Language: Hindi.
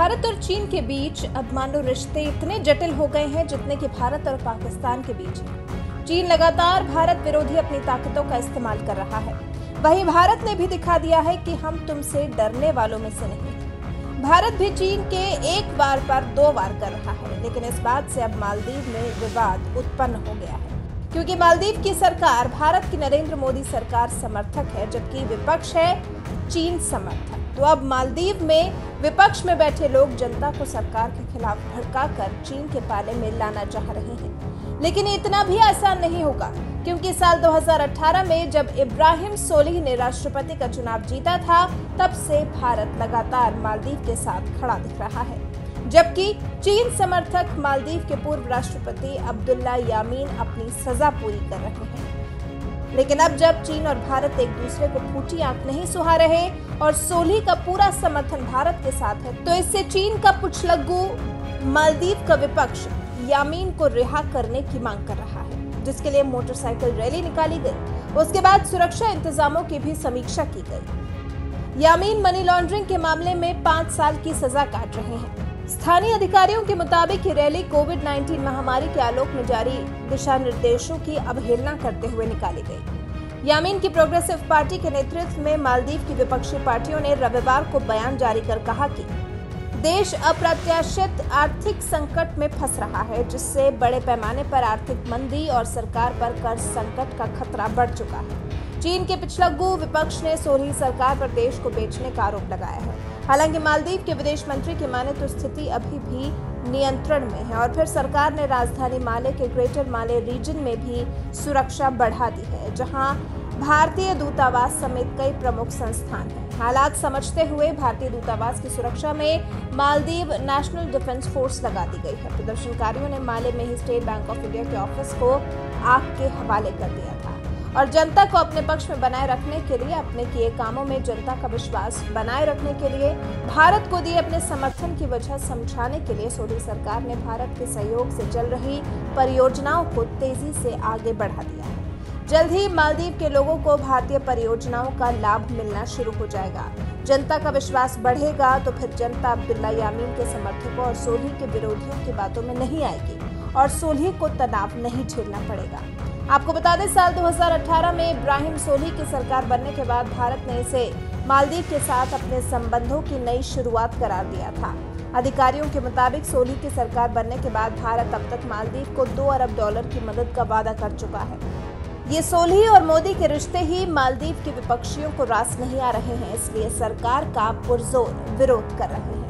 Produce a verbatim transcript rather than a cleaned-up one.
भारत और चीन के बीच अब मानो रिश्ते इतने जटिल हो गए हैं जितने कि भारत और पाकिस्तान के बीच। चीन लगातार भारत विरोधी अपनी ताकतों का इस्तेमाल कर रहा है, वहीं भारत ने भी दिखा दिया है कि हम तुमसे डरने वालों में से नहीं। भारत भी चीन के एक वार पर दो बार कर रहा है, लेकिन इस बात से अब मालदीव में विवाद उत्पन्न हो गया है, क्योंकि मालदीव की सरकार भारत की नरेंद्र मोदी सरकार समर्थक है, जबकि विपक्ष है चीन समर्थक। तो अब मालदीव में विपक्ष में बैठे लोग जनता को सरकार के खिलाफ भड़काकर चीन के पाले में लाना चाह रहे हैं, लेकिन इतना भी आसान नहीं होगा, क्योंकि साल दो हज़ार अठारह में जब इब्राहिम सोलिह ने राष्ट्रपति का चुनाव जीता था, तब से भारत लगातार मालदीव के साथ खड़ा दिख रहा है, जबकि चीन समर्थक मालदीव के पूर्व राष्ट्रपति अब्दुल्ला यामीन अपनी सजा पूरी कर रहे हैं। लेकिन अब जब चीन और भारत एक दूसरे को फूटी आंख नहीं सुहा रहे और सोलिह का पूरा समर्थन भारत के साथ है, तो इससे चीन का पुछलग्गू मालदीव का विपक्ष यामीन को रिहा करने की मांग कर रहा है, जिसके लिए मोटरसाइकिल रैली निकाली गई। उसके बाद सुरक्षा इंतजामों की भी समीक्षा की गई। यामीन मनी लॉन्ड्रिंग के मामले में पाँच साल की सजा काट रहे हैं। स्थानीय अधिकारियों के मुताबिक ये रैली कोविड उन्नीस महामारी के आलोक में जारी दिशा निर्देशों की अवहेलना करते हुए निकाली गई। यामीन की प्रोग्रेसिव पार्टी के नेतृत्व में मालदीव की विपक्षी पार्टियों ने रविवार को बयान जारी कर कहा कि देश अप्रत्याशित आर्थिक संकट में फंस रहा है, जिससे बड़े पैमाने पर आर्थिक मंदी और सरकार पर कर्ज संकट का खतरा बढ़ चुका है। चीन के पिछलग्गू विपक्ष ने सोलिह सरकार पर देश को बेचने का आरोप लगाया है। हालांकि मालदीव के विदेश मंत्री की माने तो स्थिति अभी भी नियंत्रण में है, और फिर सरकार ने राजधानी माले के ग्रेटर माले रीजन में भी सुरक्षा बढ़ा दी है, जहां भारतीय दूतावास समेत कई प्रमुख संस्थान हैं। हालात समझते हुए भारतीय दूतावास की सुरक्षा में मालदीव नेशनल डिफेंस फोर्स लगा दी गई है। प्रदर्शनकारियों ने माले में ही स्टेट बैंक ऑफ इंडिया के ऑफिस को आग के हवाले कर दिया था और जनता को अपने पक्ष में बनाए रखने के लिए, अपने किए कामों में जनता का विश्वास बनाए रखने के लिए, भारत को दिए अपने समर्थन की वजह समझाने के लिए सोलिह सरकार ने भारत के सहयोग से चल रही परियोजनाओं को तेजी से आगे बढ़ा दिया है। जल्द ही मालदीव के लोगों को भारतीय परियोजनाओं का लाभ मिलना शुरू हो जाएगा। जनता का विश्वास बढ़ेगा, तो फिर जनता अब्दुल्ला यामीन के समर्थकों और सोलिह के विरोधियों की बातों में नहीं आएगी और सोलिह को तनाव नहीं झेलना पड़ेगा। आपको बता दें, साल दो हज़ार अठारह में इब्राहिम सोलिह की सरकार बनने के बाद भारत ने इसे मालदीव के साथ अपने संबंधों की नई शुरुआत करार दिया था। अधिकारियों के मुताबिक सोलिह की सरकार बनने के बाद भारत अब तक मालदीव को दो अरब डॉलर की मदद का वादा कर चुका है। ये सोलिह और मोदी के रिश्ते ही मालदीव के विपक्षियों को रास नहीं आ रहे हैं, इसलिए सरकार का पुरजोर विरोध कर रहे हैं।